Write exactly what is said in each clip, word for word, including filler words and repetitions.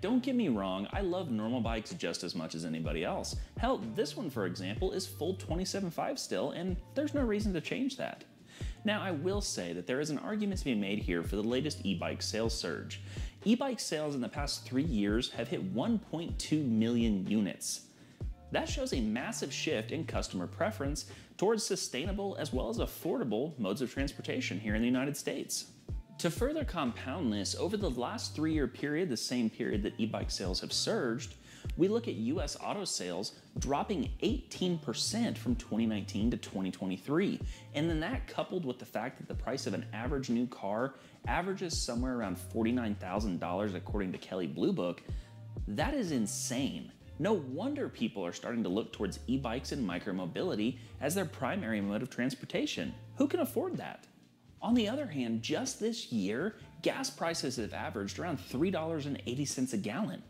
Don't get me wrong, I love normal bikes just as much as anybody else. Hell, this one for example is full twenty-seven point five still, and there's no reason to change that. Now I will say that there is an argument to be made here for the latest e-bike sales surge. E-bike sales in the past three years have hit one point two million units. That shows a massive shift in customer preference towards sustainable as well as affordable modes of transportation here in the United States. To further compound this, over the last three-year period, the same period that e-bike sales have surged, we look at U S auto sales dropping eighteen percent from twenty nineteen to twenty twenty-three. And then that, coupled with the fact that the price of an average new car averages somewhere around forty-nine thousand dollars according to Kelley Blue Book, that is insane. No wonder people are starting to look towards e-bikes and micromobility as their primary mode of transportation. Who can afford that? On the other hand, just this year, gas prices have averaged around three dollars and eighty cents a gallon.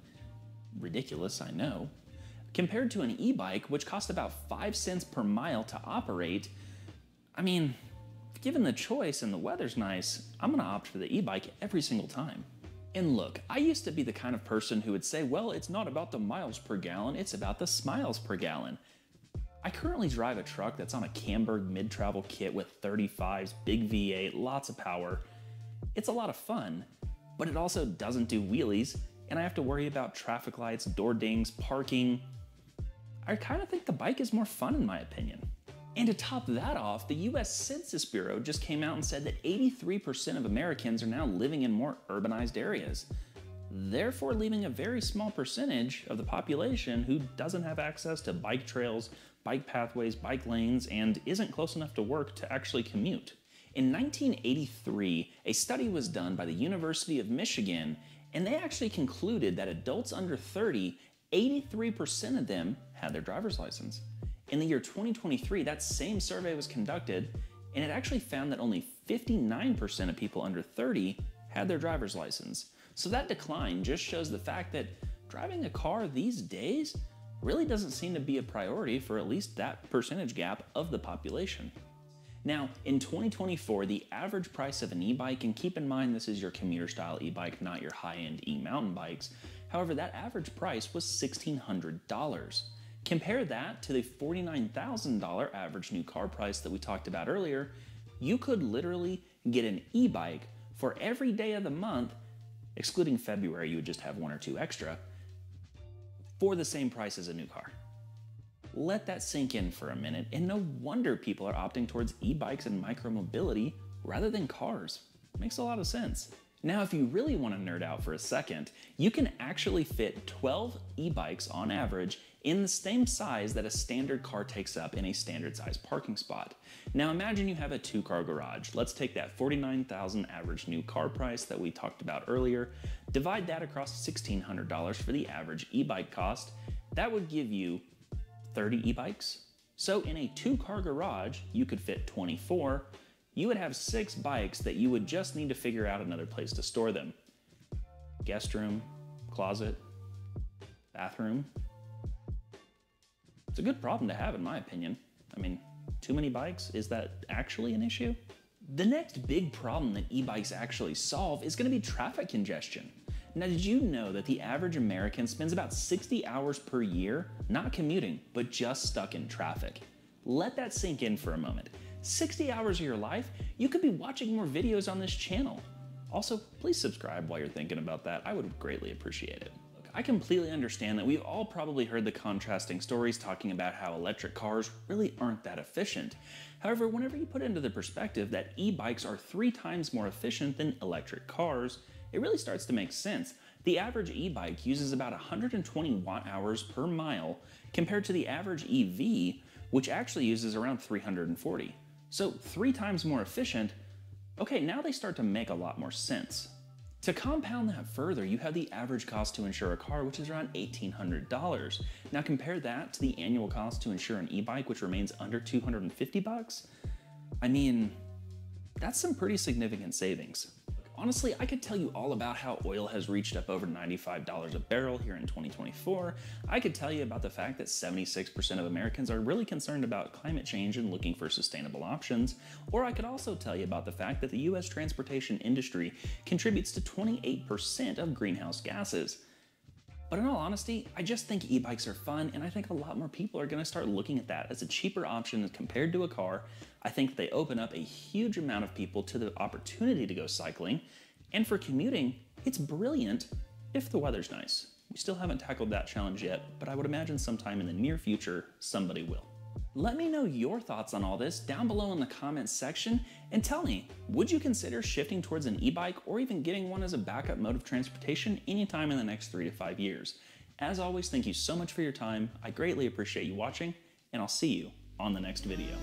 Ridiculous, I know. Compared to an e-bike, which costs about five cents per mile to operate, I mean, given the choice and the weather's nice, I'm gonna opt for the e-bike every single time. And look, I used to be the kind of person who would say, well, it's not about the miles per gallon, it's about the smiles per gallon. I currently drive a truck that's on a Camburg mid-travel kit with thirty-fives, big V eight, lots of power. It's a lot of fun, but it also doesn't do wheelies, and I have to worry about traffic lights, door dings, parking. I kind of think the bike is more fun in my opinion. And to top that off, the U S Census Bureau just came out and said that eighty-three percent of Americans are now living in more urbanized areas, therefore leaving a very small percentage of the population who doesn't have access to bike trails, bike pathways, bike lanes, and isn't close enough to work to actually commute. In nineteen eighty-three, a study was done by the University of Michigan, and they actually concluded that adults under thirty, eighty-three percent of them had their driver's license. In the year twenty twenty-three, that same survey was conducted, and it actually found that only fifty-nine percent of people under thirty had their driver's license. So that decline just shows the fact that driving a car these days really doesn't seem to be a priority for at least that percentage gap of the population. Now, in twenty twenty-four, the average price of an e-bike, and keep in mind this is your commuter style e-bike, not your high-end e-mountain bikes, however, that average price was sixteen hundred dollars. Compare that to the forty-nine thousand dollars average new car price that we talked about earlier. You could literally get an e-bike for every day of the month, excluding February, you would just have one or two extra, for the same price as a new car. Let that sink in for a minute, and no wonder people are opting towards e-bikes and micromobility rather than cars. Makes a lot of sense. Now, if you really want to nerd out for a second, you can actually fit twelve e-bikes on average in the same size that a standard car takes up in a standard size parking spot. Now imagine you have a two car garage. Let's take that forty-nine thousand average new car price that we talked about earlier, divide that across sixteen hundred dollars for the average e-bike cost. That would give you thirty e-bikes. So in a two car garage, you could fit twenty-four. You would have six bikes that you would just need to figure out another place to store them. Guest room, closet, bathroom. It's a good problem to have in my opinion. I mean, too many bikes, is that actually an issue? The next big problem that e-bikes actually solve is going to be traffic congestion. Now, did you know that the average American spends about sixty hours per year not commuting, but just stuck in traffic? Let that sink in for a moment. sixty hours of your life, you could be watching more videos on this channel. Also, please subscribe while you're thinking about that. I would greatly appreciate it. Look, I completely understand that we've all probably heard the contrasting stories talking about how electric cars really aren't that efficient. However, whenever you put into the perspective that e-bikes are three times more efficient than electric cars, it really starts to make sense. The average e-bike uses about one hundred twenty watt hours per mile compared to the average E V, which actually uses around three hundred forty. So three times more efficient. Okay, now they start to make a lot more sense. To compound that further, you have the average cost to insure a car, which is around eighteen hundred dollars. Now compare that to the annual cost to insure an e-bike, which remains under two hundred fifty bucks. I mean, that's some pretty significant savings. Honestly, I could tell you all about how oil has reached up over ninety-five dollars a barrel here in twenty twenty-four. I could tell you about the fact that seventy-six percent of Americans are really concerned about climate change and looking for sustainable options. Or I could also tell you about the fact that the U S transportation industry contributes to twenty-eight percent of greenhouse gases. But in all honesty, I just think e-bikes are fun, and I think a lot more people are gonna start looking at that as a cheaper option compared to a car. I think they open up a huge amount of people to the opportunity to go cycling, and for commuting, it's brilliant if the weather's nice. We still haven't tackled that challenge yet, but I would imagine sometime in the near future, somebody will. Let me know your thoughts on all this down below in the comments section, and tell me, would you consider shifting towards an e-bike or even getting one as a backup mode of transportation anytime in the next three to five years? As always, thank you so much for your time. I greatly appreciate you watching, and I'll see you on the next video.